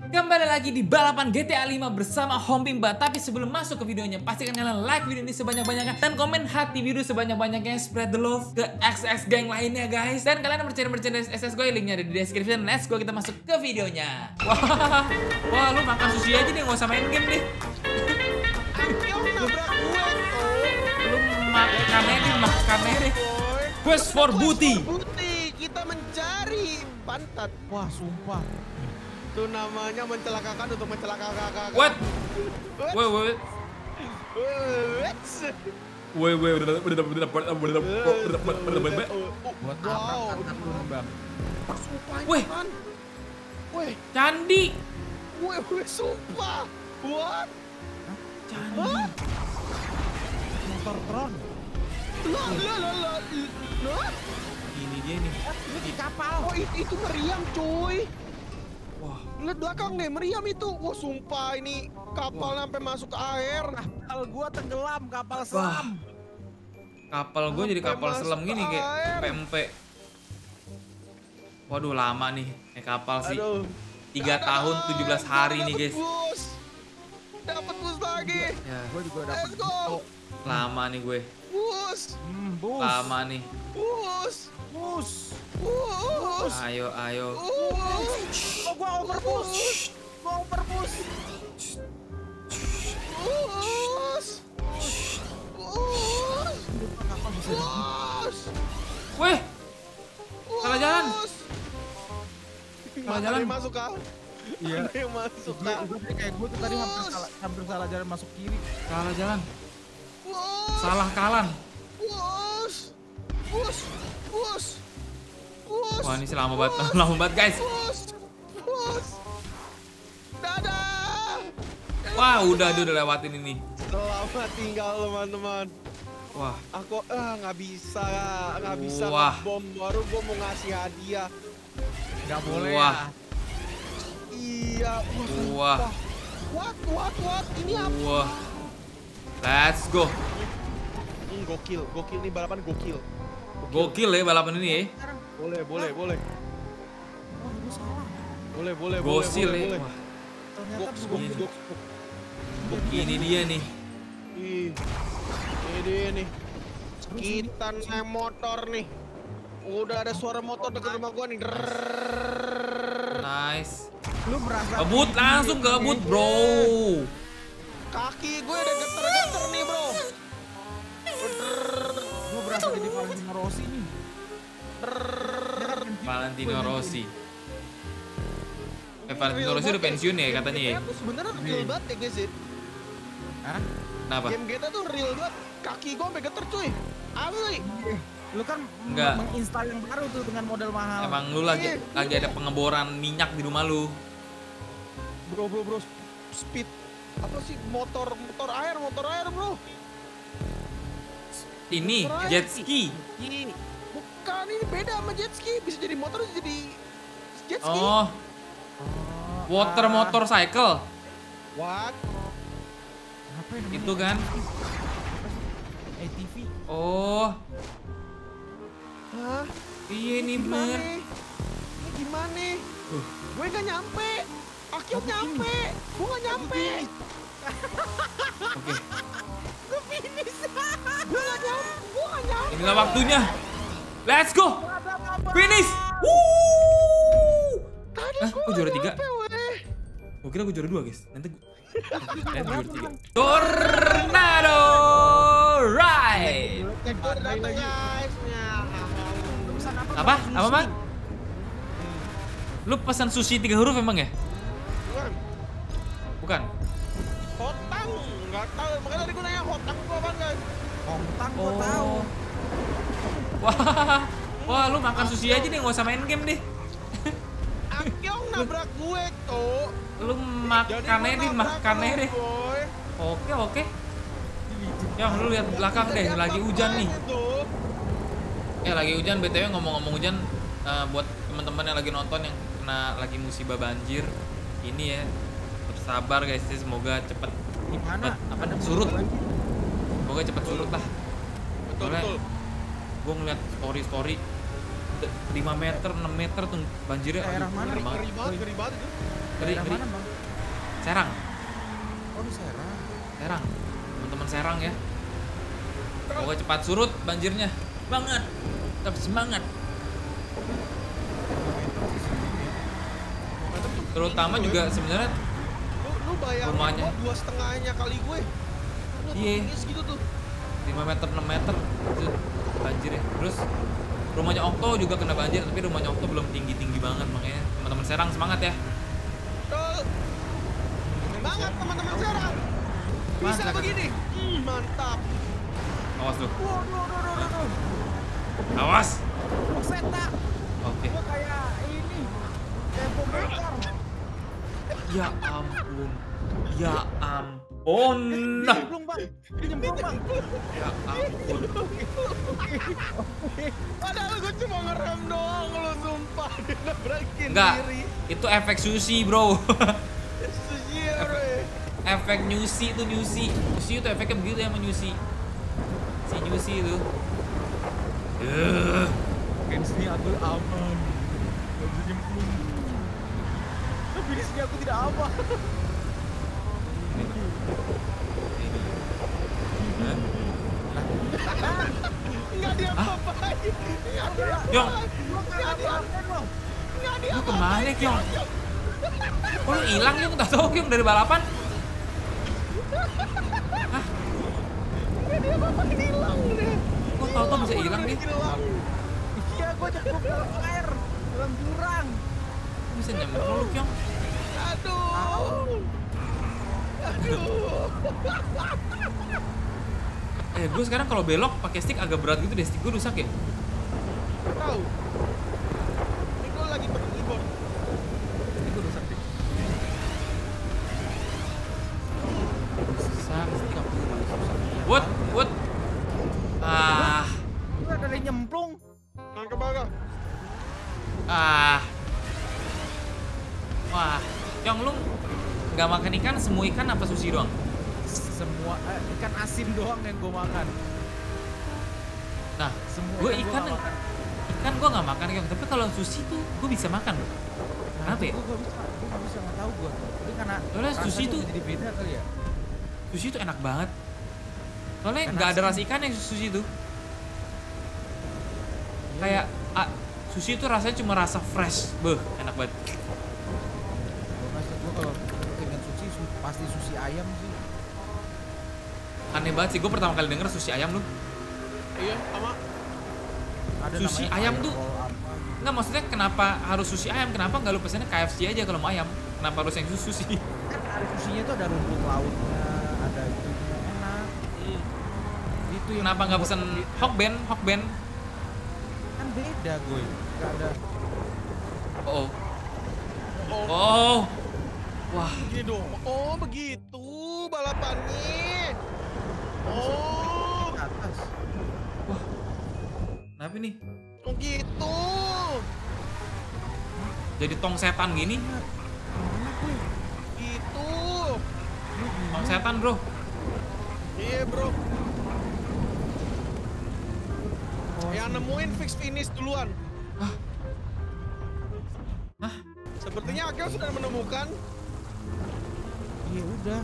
Kembali lagi di balapan GTA 5 bersama Hompimpa. Tapi sebelum masuk ke videonya, pastikan kalian like video ini sebanyak-banyaknya dan komen hati video sebanyak-banyaknya. Spread the love ke XS Gang lainnya, guys. Dan kalian bercerita-bercerita SSGoy, linknya ada di description. Let's go, kita masuk ke videonya. Wah, lu makan sushi aja nih, gak usah main game nih. Lu makan kamera. Quest for Booty. Kita mencari pantat. Wah, sumpah. Itu namanya mencelakakan untuk mencelakakan. What? Wait. Wah, lihat belakang deh, meriam itu. Wah, sumpah ini kapal sampai masuk ke air. Kapal gua tenggelam, kapal selam. Kapal gua jadi kapal selam gini kayak PMP. Waduh, lama nih kapal sih. 3 tahun 17 hari nih, guys. Dapat bus lagi. Ya, gua juga dapat. Lama nih gue. Bus. Lama nih. Bus. Ayo. Oh, gua overbus. Bus. Weh. Salah jalan. Masuk kau. Iya. Masuk kau. Kayak gua tadi hampir salah jalan, masuk kiri. Salah jalan. Salah kalan. Bus. Wah, ini lama banget, guys. Bus. Dadah. Wah, udah lewatin ini. Selamat tinggal, teman-teman. Wah, aku nggak bisa bom, baru gua mau ngasih hadiah. Nggak boleh. Wah. Ya. Iya. Wah. What? Ini apa? Wah. Let's go. Gokil nih balapan, gokil ya balapan ini ya. Boleh. Boleh. Gosil ya. Goks. Ini dia nih. Ini. Kita naik motor nih. Udah ada suara motor dekat rumah gua nih. Nice. Lu berasa kebut, langsung kebut, bro. Kaki gue udah geter-geter nih, bro. Gue berasa jadi Valentino Rossi nih. Valentino Rossi udah pensiun ya katanya ya. Sebenernya real banget ya, guys. Hah? Kenapa? Game GTA tuh real banget. Kaki gue sampe geter, cuy. Asli. Lu kan menginstal yang baru tuh dengan modal mahal. Emang lu lagi ada pengeboran minyak di rumah lu. Bro. Speed. Apa sih? Motor air, bro. Ini jet ski. Bukan, ini beda sama jet ski. Bisa jadi motor, bisa jadi jet ski. Oh. Water motorcycle. What? Itu kan? ATV. Oh. Hah? Iya nih, bener. Ini gimana? Gue gak nyampe. Akhirnya nyampe. Gue gak nyampe. Oke. Inilah waktunya. Let's go. Finish. Wuh. Aku juara 3. Gue kira gue juara 2, guys. Nanti juara 3. Tornado ride. Apa, Bang? Lu pesan sushi 3 huruf emang ya? Bukan. Hotang, nggak tahu. Makanya tadi gue nanya hotang itu apa, guys? Hotang gue tahu. Wah, lu makan sushi aja nih, nggak usah main game deh. Akyong nabrak gue tuh. Lu makan deh. Oke. Yang lu lihat belakang deh, lagi hujan nih. Lagi hujan. BTW ngomong-ngomong hujan, buat teman-teman yang lagi nonton yang kena lagi musibah banjir ini ya. Sabar, guys, semoga cepet surut lah. Soalnya gue ngeliat story 5 meter 6 meter tuh banjirnya. Aduh, banget. Beri. Mana, Bang? Serang. Oh, di Serang. Serang. Teman-teman Serang ya. Semoga cepat surut banjirnya. Banget. Tetap semangat. Terutama juga sebenarnya lu bayangin rumahnya 2,5-nya kali gue. Iya. Segitu tuh. 5 meter, 6 meter banjir ya. Terus rumahnya Okto juga kena banjir, tapi rumahnya Okto belum tinggi-tinggi banget, makanya teman-teman Serang semangat ya. Semangat teman-teman Serang. Bisa begini. Mantap. Awas lu. Awas. Oke. Kayak ini. Ya ampun. Ya ampun. Oh nah. Ya ampun. Padahal gue cuma ngerem doang, lu sumpah dinabrakin diri. Itu efek sushi, bro. Sushi ya, bro. Efek nyusi itu nyusi. Nyusi itu efeknya begitu ya, menyusi. Si nyusi itu. Kan sini aku aman. Tapi di sini aku tidak aman. Enggak dia apa-apain. Yong, lu kemana, Yong? Kok lu hilang, Yong? Tak tahu, Yong, dari balapan? Hah? Enggak dia apa-apain, hilang deh. Kok tau-tau bisa hilang nih? Iya, gue jatuh dalam air, dalam jurang. Bisa nyamper lu, Yong? Aduh. Gue sekarang kalau belok pakai stick agak berat gitu deh, stick gue rusak ya. Tahu. Ini gue lagi pakai keyboard. Stick gue rusak deh. Rusak, stick aku rusak. What? What? Ah. Gue ada yang nyemplung. Nangkep banget. Ah. Wah, Yong lu gak makan ikan, semua ikan apa sushi doang? Semua ikan asin doang yang gue makan. Nah, semua gue ikan gue gak makan, Yong. Tapi kalau sushi tuh gue bisa makan. Kenapa ya? Gue gak bisa, gak tau gue. Tapi karena sushi tuh jadi beda kali ya. Sushi tuh enak banget. Soalnya gak ada rasa ikan yang sushi tuh. Kayak sushi tuh rasanya cuma rasa fresh. Beuh, enak banget. Gue kalau dengan sushi pasti sushi ayam sih. Aneh banget sih, gue pertama kali denger sushi ayam lu. Iya, sama. Ada sushi ayam tuh. Enggak, maksudnya kenapa harus sushi ayam? Kenapa nggak lu pesennya KFC aja kalau mau ayam? Kenapa harus yang sushi? Kan ada sushinya tuh ada rumput lautnya, ada itu enak. Itu yang kenapa nggak pesen hokben? Kan beda, gue. Nggak ada. Oh. Oh. Wah. Gini dong. Oh, begitu balapannya. Oh. Ke atas. Wah. Kenapa nih? Oh gitu. Jadi tong setan gini. Gitu. Tong setan, bro. Iya, bro. Yang nemuin fix finish duluan. Hah? Hah? Sepertinya akhirnya sudah menemukan. Ya udah.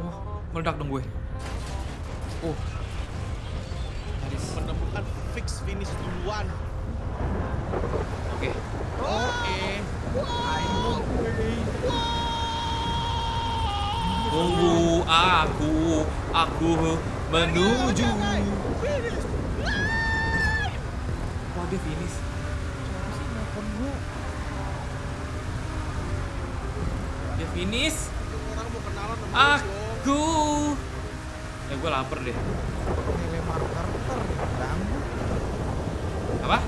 Wah, meledak dong gue. Oh. Harus menemukan fix finish duluan. Oke. Okay. Oke. Okay. Tunggu aku menuju. Wah, dia finish. Siapa sih nelfon gue? Dia finish. Orang mau kenalan sama aku. Ya gue lapar deh. Telemarketer ganggu. Apa?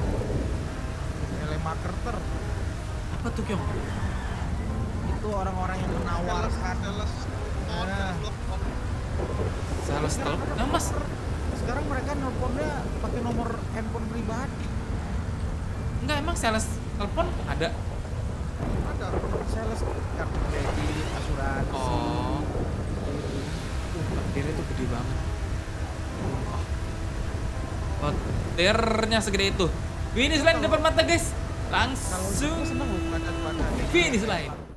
Telemarketer. Apa tuh, Kyong? Itu orang-orang yang menawarkan sales telepon. Nah, Mas. Sekarang mereka nelponnya pakai nomor handphone pribadi. Enggak, emang sales telepon ada? Ada. Sales kartu kredit, asuransi. Oh. Bandernya tuh gede banget. Bandernya segede itu. Finish line depan mata, guys. Langsung finish line.